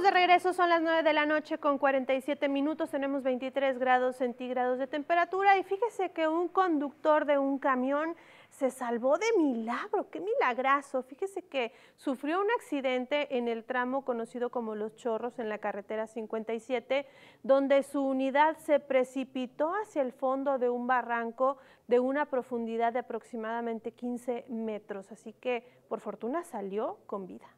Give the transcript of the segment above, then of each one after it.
Estamos de regreso, son las 9:47 de la noche, tenemos 23 grados centígrados de temperatura y fíjese que un conductor de un camión se salvó de milagro, qué milagrazo. Fíjese que sufrió un accidente en el tramo conocido como Los Chorros en la carretera 57, donde su unidad se precipitó hacia el fondo de un barranco de una profundidad de aproximadamente 15 metros, así que por fortuna salió con vida.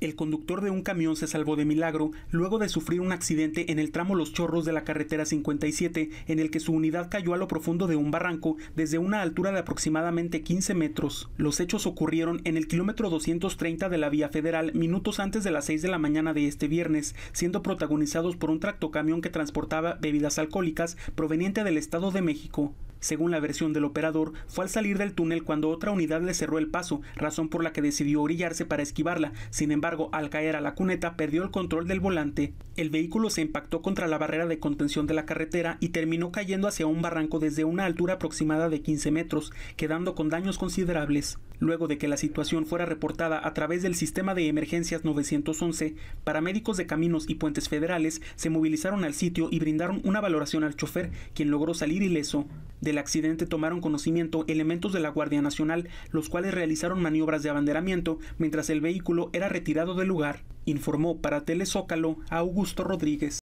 El conductor de un camión se salvó de milagro luego de sufrir un accidente en el tramo Los Chorros de la carretera 57, en el que su unidad cayó a lo profundo de un barranco desde una altura de aproximadamente 15 metros. Los hechos ocurrieron en el kilómetro 230 de la vía federal minutos antes de las 6 de la mañana de este viernes, siendo protagonizados por un tractocamión que transportaba bebidas alcohólicas proveniente del Estado de México. Según la versión del operador, fue al salir del túnel cuando otra unidad le cerró el paso, razón por la que decidió orillarse para esquivarla. Sin embargo, al caer a la cuneta, perdió el control del volante. El vehículo se impactó contra la barrera de contención de la carretera y terminó cayendo hacia un barranco desde una altura aproximada de 15 metros, quedando con daños considerables. Luego de que la situación fuera reportada a través del sistema de emergencias 911, paramédicos de Caminos y Puentes Federales se movilizaron al sitio y brindaron una valoración al chofer, quien logró salir ileso. Del accidente tomaron conocimiento elementos de la Guardia Nacional, los cuales realizaron maniobras de abanderamiento mientras el vehículo era retirado del lugar, informó para Telezócalo Augusto Rodríguez.